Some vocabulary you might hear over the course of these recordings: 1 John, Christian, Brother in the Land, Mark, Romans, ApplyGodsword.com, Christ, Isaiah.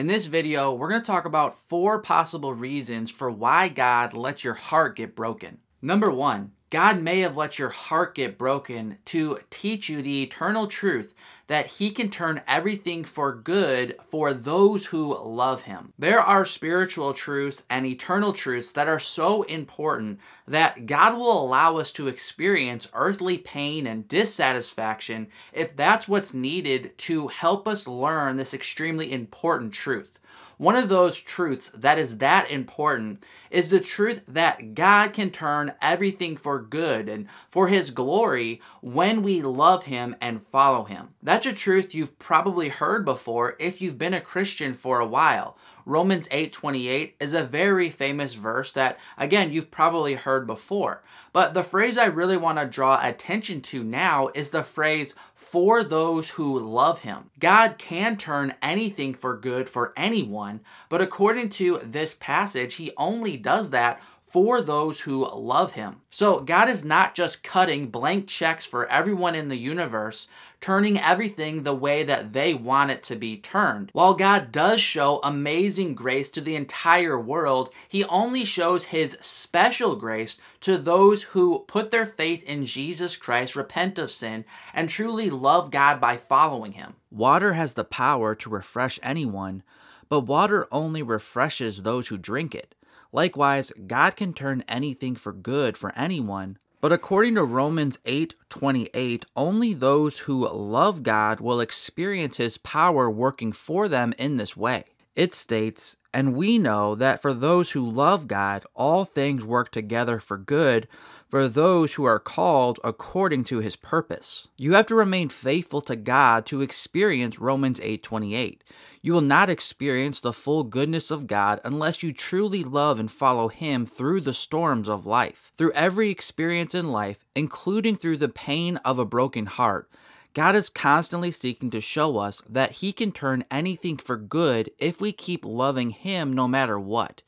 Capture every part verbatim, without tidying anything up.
In this video, we're going to talk about four possible reasons for why God lets your heart get broken. Number one, God may have let your heart get broken to teach you the eternal truth that he can turn everything for good for those who love him. There are spiritual truths and eternal truths that are so important that God will allow us to experience earthly pain and dissatisfaction if that's what's needed to help us learn this extremely important truth. One of those truths that is that important is the truth that God can turn everything for good and for his glory when we love him and follow him. That's a truth you've probably heard before if you've been a Christian for a while. Romans eight twenty-eight is a very famous verse that, again, you've probably heard before. But the phrase I really want to draw attention to now is the phrase, for those who love him. God can turn anything for good for anyone, but according to this passage, he only does that for those who love him. So God is not just cutting blank checks for everyone in the universe, turning everything the way that they want it to be turned. While God does show amazing grace to the entire world, he only shows his special grace to those who put their faith in Jesus Christ, repent of sin, and truly love God by following him. Water has the power to refresh anyone, but water only refreshes those who drink it. Likewise, God can turn anything for good for anyone, but according to Romans eight twenty-eight, only those who love God will experience his power working for them in this way. It states, "And we know that for those who love God, all things work together for good, for those who are called according to his purpose." You have to remain faithful to God to experience Romans eight twenty-eight. You will not experience the full goodness of God unless you truly love and follow him through the storms of life. Through every experience in life, including through the pain of a broken heart, God is constantly seeking to show us that he can turn anything for good if we keep loving him no matter what.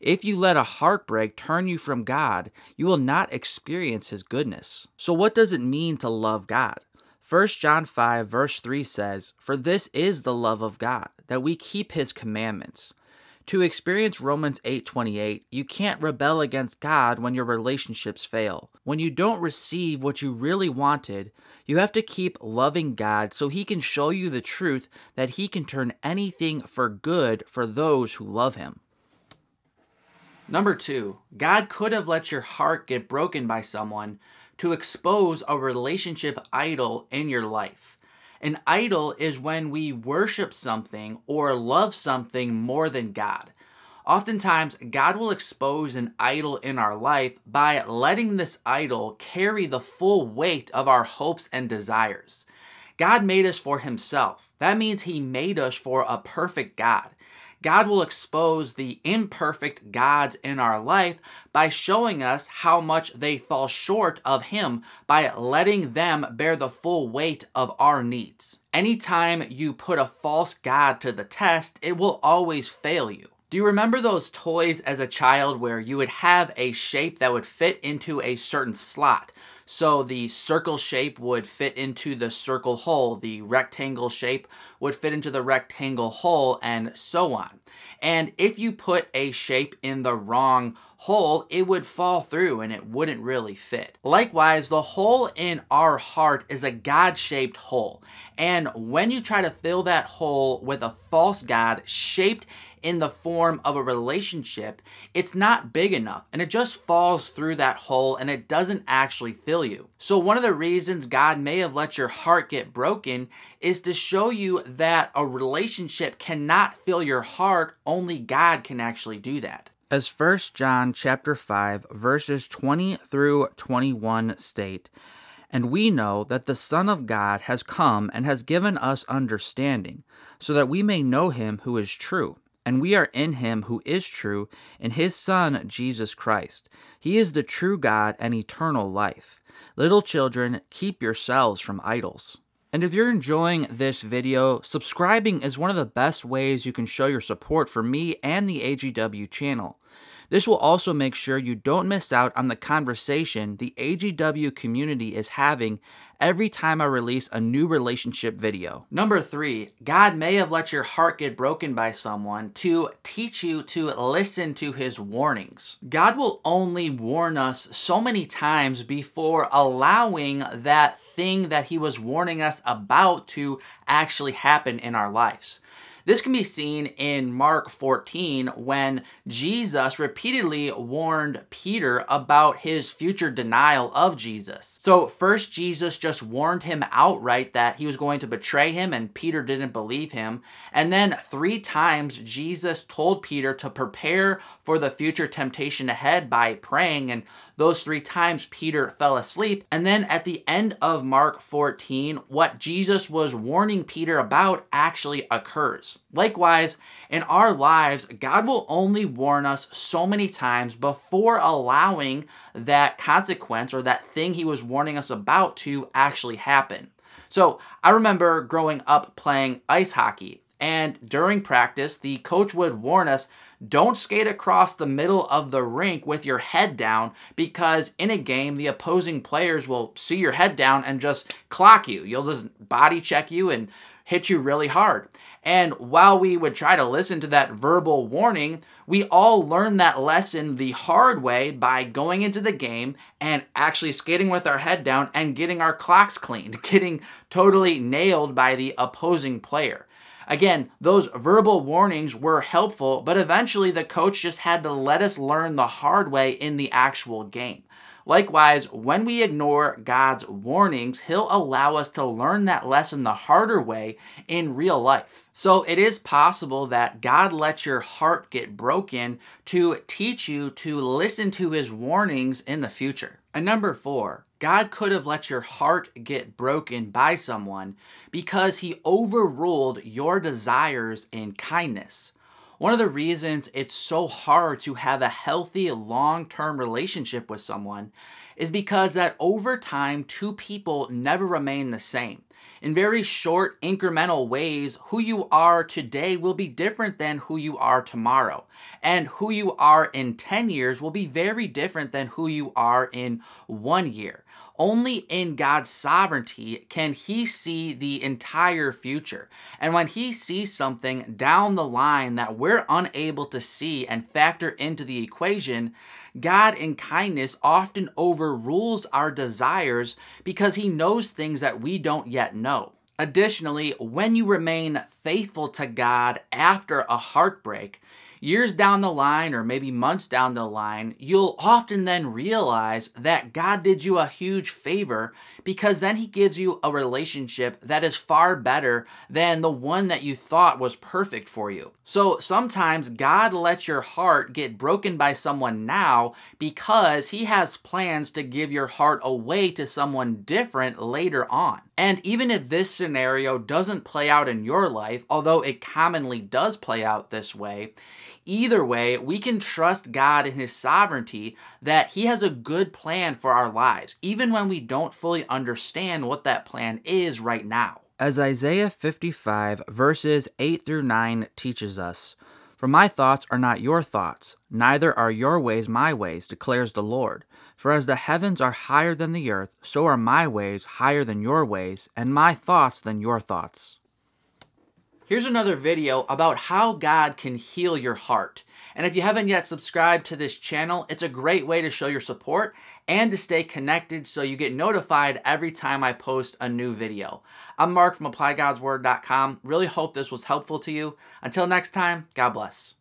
If you let a heartbreak turn you from God, you will not experience his goodness. So what does it mean to love God? First John five verse three says, "For this is the love of God, that we keep his commandments." To experience Romans eight twenty-eight, you can't rebel against God when your relationships fail. When you don't receive what you really wanted, you have to keep loving God so he can show you the truth that he can turn anything for good for those who love him. Number two, God could have let your heart get broken by someone to expose a relationship idol in your life. An idol is when we worship something or love something more than God. Oftentimes, God will expose an idol in our life by letting this idol carry the full weight of our hopes and desires. God made us for himself. That means he made us for a perfect God. God will expose the imperfect gods in our life by showing us how much they fall short of him by letting them bear the full weight of our needs. Anytime you put a false god to the test, it will always fail you. Do you remember those toys as a child where you would have a shape that would fit into a certain slot? So the circle shape would fit into the circle hole, the rectangle shape would fit into the rectangle hole, and so on. And if you put a shape in the wrong hole, it would fall through and it wouldn't really fit. Likewise, the hole in our heart is a God-shaped hole. And when you try to fill that hole with a false god shaped in the form of a relationship, it's not big enough and it just falls through that hole and it doesn't actually fill you. So one of the reasons God may have let your heart get broken is to show you that a relationship cannot fill your heart, only God can actually do that. As First John chapter five verses twenty through twenty-one state, "And we know that the Son of God has come and has given us understanding, so that we may know him who is true. And we are in him who is true, in his Son, Jesus Christ. He is the true God and eternal life. Little children, keep yourselves from idols." And if you're enjoying this video, subscribing is one of the best ways you can show your support for me and the A G W channel. This will also make sure you don't miss out on the conversation the A G W community is having every time I release a new relationship video. Number three, God may have let your heart get broken by someone to teach you to listen to his warnings. God will only warn us so many times before allowing that thing that he was warning us about to actually happen in our lives. This can be seen in Mark fourteen when Jesus repeatedly warned Peter about his future denial of Jesus. So first Jesus just warned him outright that he was going to betray him, and Peter didn't believe him. And then three times Jesus told Peter to prepare for the future temptation ahead by praying, and those three times Peter fell asleep. And then at the end of Mark fourteen, what Jesus was warning Peter about actually occurs. Likewise, in our lives, God will only warn us so many times before allowing that consequence or that thing he was warning us about to actually happen. So I remember growing up playing ice hockey, and during practice, the coach would warn us, don't skate across the middle of the rink with your head down, because in a game, the opposing players will see your head down and just clock you. You'll just body check you and hit you really hard. And while we would try to listen to that verbal warning, we all learned that lesson the hard way by going into the game and actually skating with our head down and getting our clocks cleaned, getting totally nailed by the opposing player. Again, those verbal warnings were helpful, but eventually the coach just had to let us learn the hard way in the actual game. Likewise, when we ignore God's warnings, he'll allow us to learn that lesson the harder way in real life. So it is possible that God lets your heart get broken to teach you to listen to his warnings in the future. And number four, God could have let your heart get broken by someone because he overruled your desires in kindness. One of the reasons it's so hard to have a healthy long-term relationship with someone is because that over time, two people never remain the same. In very short, incremental ways, who you are today will be different than who you are tomorrow. And who you are in ten years will be very different than who you are in one year. Only in God's sovereignty can he see the entire future. And when he sees something down the line that we're unable to see and factor into the equation, God in kindness often overrules our desires because he knows things that we don't yet know. Additionally, when you remain faithful to God after a heartbreak, years down the line, or maybe months down the line, you'll often then realize that God did you a huge favor, because then he gives you a relationship that is far better than the one that you thought was perfect for you. So sometimes God lets your heart get broken by someone now because he has plans to give your heart away to someone different later on. And even if this scenario doesn't play out in your life, although it commonly does play out this way, either way, we can trust God in his sovereignty that he has a good plan for our lives, even when we don't fully understand what that plan is right now. As Isaiah fifty-five verses eight through nine teaches us, "For my thoughts are not your thoughts, neither are your ways my ways, declares the Lord. For as the heavens are higher than the earth, so are my ways higher than your ways, and my thoughts than your thoughts." Here's another video about how God can heal your heart. And if you haven't yet subscribed to this channel, it's a great way to show your support and to stay connected so you get notified every time I post a new video. I'm Mark from Apply Gods Word dot com. Really hope this was helpful to you. Until next time, God bless.